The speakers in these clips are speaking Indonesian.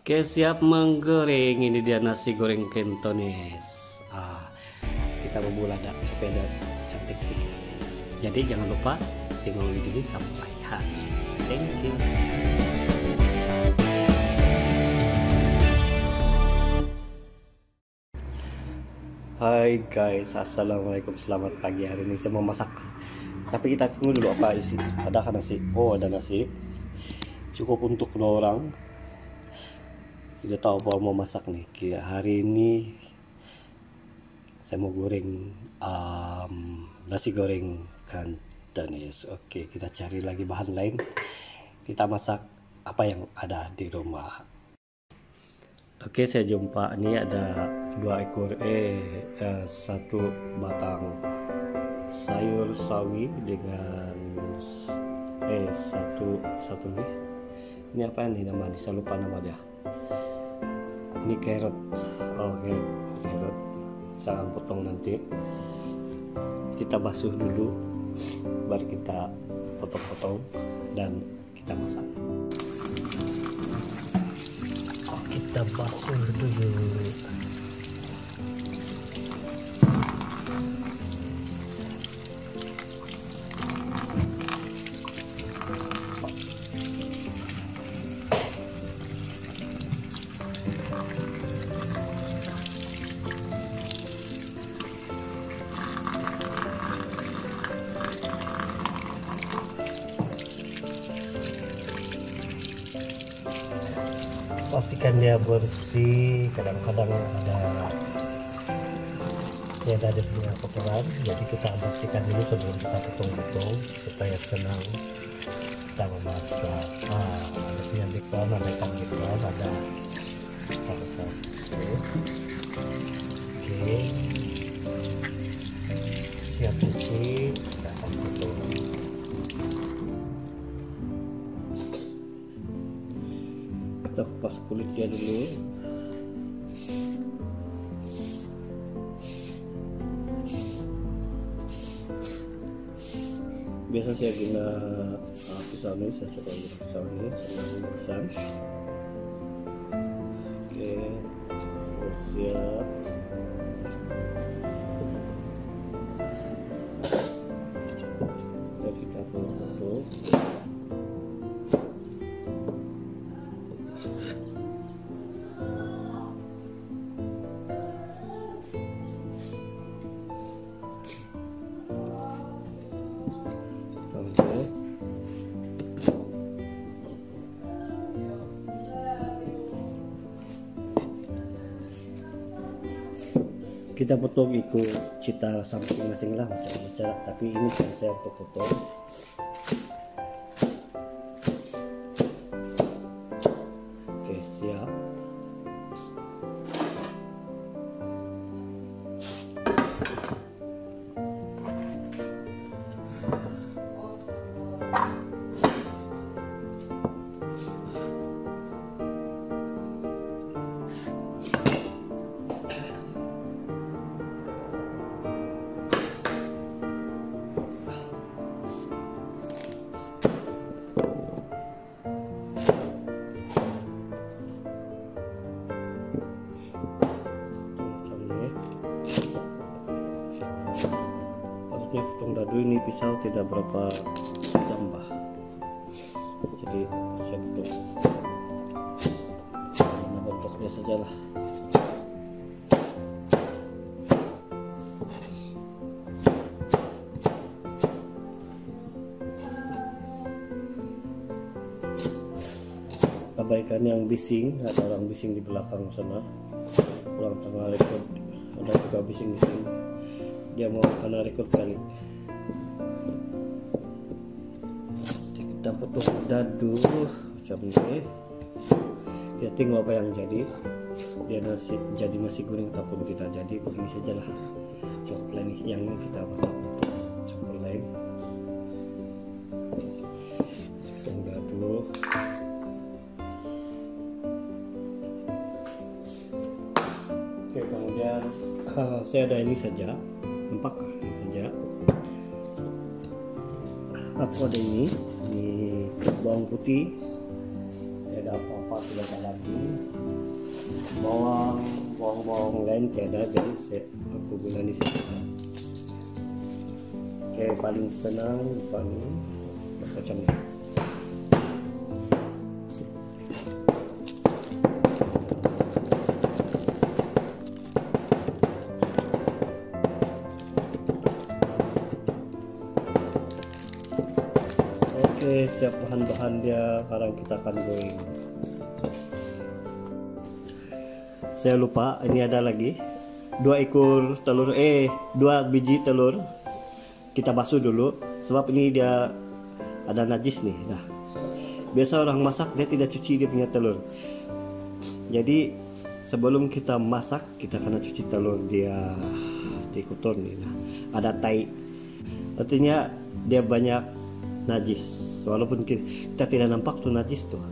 Oke, siap menggoreng. Ini dia nasi goreng Cantonese. Kita bumbu lada supaya cantik sih. Jadi jangan lupa tinggal videonya sampai habis. Thank you. Hai guys, assalamualaikum, selamat pagi. Hari ini saya mau masak, tapi kita tunggu dulu apa isi. Ada nasi, ada nasi, cukup untuk 2 orang. Udah tahu apa mau masak nih. Hari ini saya mau goreng nasi goreng Cantonese. Oke, kita cari lagi bahan lain. Kita masak apa yang ada di rumah. Oke, saya jumpa ini ada 1 batang sayur sawi dengan satu ini apa nih namanya, saya lupa nama dia. Ini carrot. Carrot saya akan potong nanti, kita basuh dulu baru kita potong-potong dan kita masak. Kita basuh dulu. Pastikan dia bersih, kadang-kadang ada debusnya kotoran, jadi kita bersihkan dulu sebelum kita potong-potong supaya senang kita memasak. Ada penyakitan, ada kanker, ada apa-apa. Oke, siap cuci, kita akan potong. Kita kupas kulitnya dulu. Biasa saya guna pisau ini, saya suka guna pisau ini, senang besar. Oke, siap. Lalu kita potong. Kita potong ikut cita sampai masing-masing lah macam-macam, tapi ini kan saya untuk potong. Oke, siap. Ini pisau tidak berapa jam bah, jadi saya potong karena bentuknya sajalah. Abaikan yang bising, ada orang bising di belakang sana, orang tengah record, ada juga bising-bising dia mau karena record kali. Kita potong dadu macam ini, ya tinggal apa yang jadi. Dia jadi nasi goreng ataupun tidak jadi, begini sajalah. Cukup lah nih yang kita masak untuk campur lain. Potong dadu. Oke, kemudian saya ada ini saja, tempat saja. Aku ada ini bawang putih, ada apa-apa sudah lagi. bahwa bawang-bawang lain tiada, jadi aku guna di sini. Oke, paling senang paling macam ini. Oke, siap bahan-bahan dia. Sekarang kita akan goreng. Saya lupa, ini ada lagi 2 biji telur. Kita basuh dulu sebab ini dia ada najis nih. Nah, biasa orang masak dia tidak cuci dia punya telur. Jadi sebelum kita masak kita kena cuci telur dia di kotor nih. Nah, ada tai. Artinya dia banyak najis. Walaupun kita tidak nampak tuh najis tuh.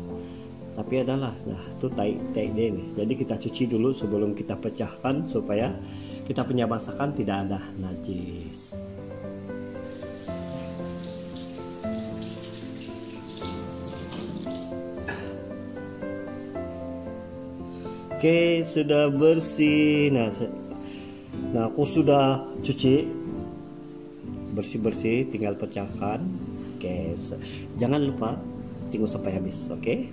Tapi adalah, nah itu tai dia nih. Jadi kita cuci dulu sebelum kita pecahkan supaya kita punya masakan tidak ada najis. Oke, sudah bersih. Nah, aku sudah cuci bersih-bersih, tinggal pecahkan. Oke, jangan lupa tunggu sampai habis. Oke.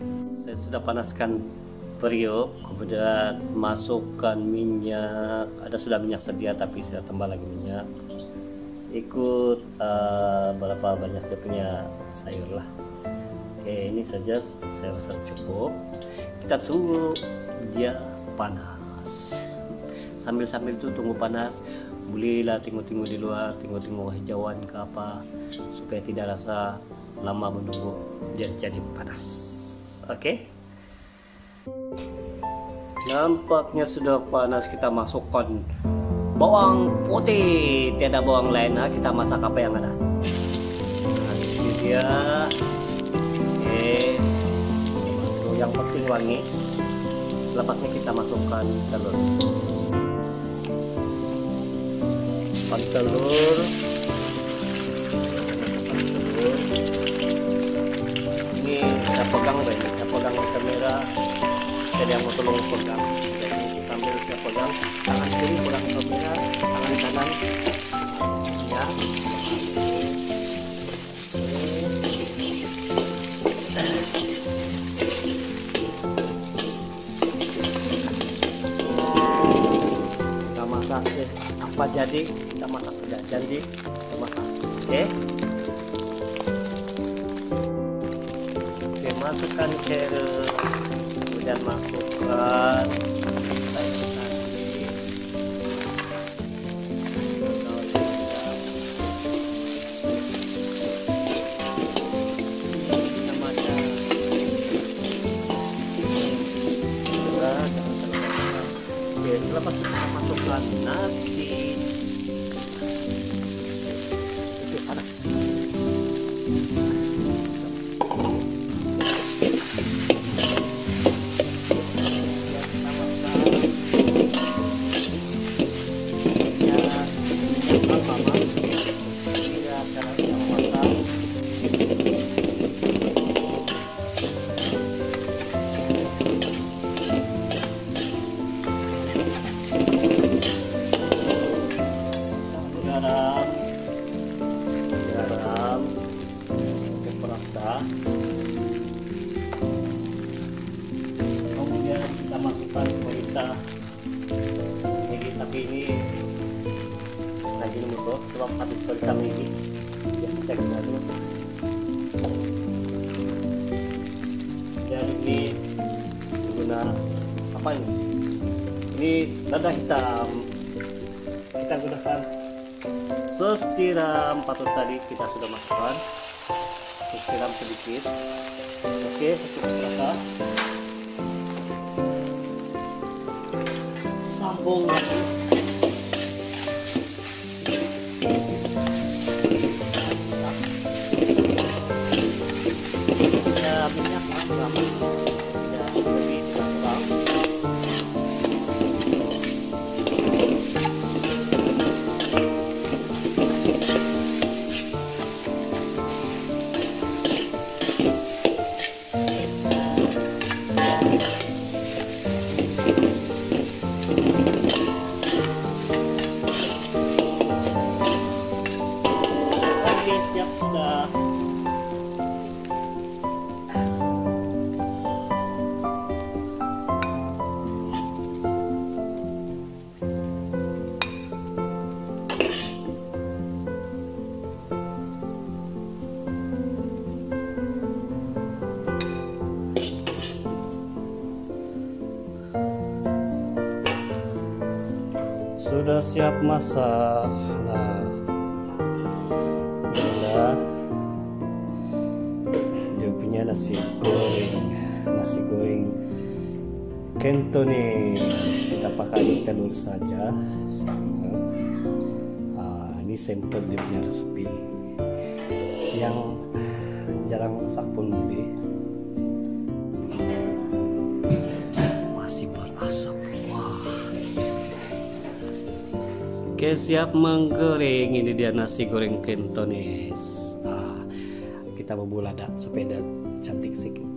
Saya sudah panaskan periuk, kemudian masukkan minyak. Ada sudah minyak sedia tapi saya tambah lagi minyak. Ikut berapa banyak dia punya sayur lah. Oke, ini saja saya rasa cukup. Kita tunggu dia panas. Sambil itu tunggu panas, belilah tengok-tengok di luar, tengok-tengok hijauan ke apa supaya tidak rasa lama menunggu dia jadi panas. Oke. Nampaknya sudah panas, kita masukkan bawang putih. Tiada bawang lain, nah, kita masak apa yang ada. Nah, ini dia. Oke. Tuh, yang penting wangi. Selanjutnya kita masukkan telur. Masukkan telur. Saya pegang deh, saya pegang kamera, jadi aku tolong pegang, jadi sambil saya pegang, tangan kiri pegang kamera, tangan kanan, ya. Kita masak deh, apa jadi, kita masak tidak jadi, kita masak, oke. Masukkan carrot, kemudian masukkan masukkan nasi. Itu panas. Megi, tapi ini lagi nunggu sebab habis periksa Megi yang cek dulu. Dan ini guna apa ini? Ini lada hitam. Kita gunakan sos tiram patut tadi kita sudah masukkan. Sos tiram sedikit. Oke, cukup rata. Sambung lagi. Ya, minyak masukkan. Ya, lebih kurang. siap masak. Nah, inilah dia punya nasi goreng Cantonese. Kita pakai telur saja. Nah, ini sampel dia punya recipe yang jarang masak pun boleh. Masih berasap. Wah. Oke, siap menggoreng. Ini dia nasi goreng Cantonese. Kita bumbu lada supaya dia cantik sedikit.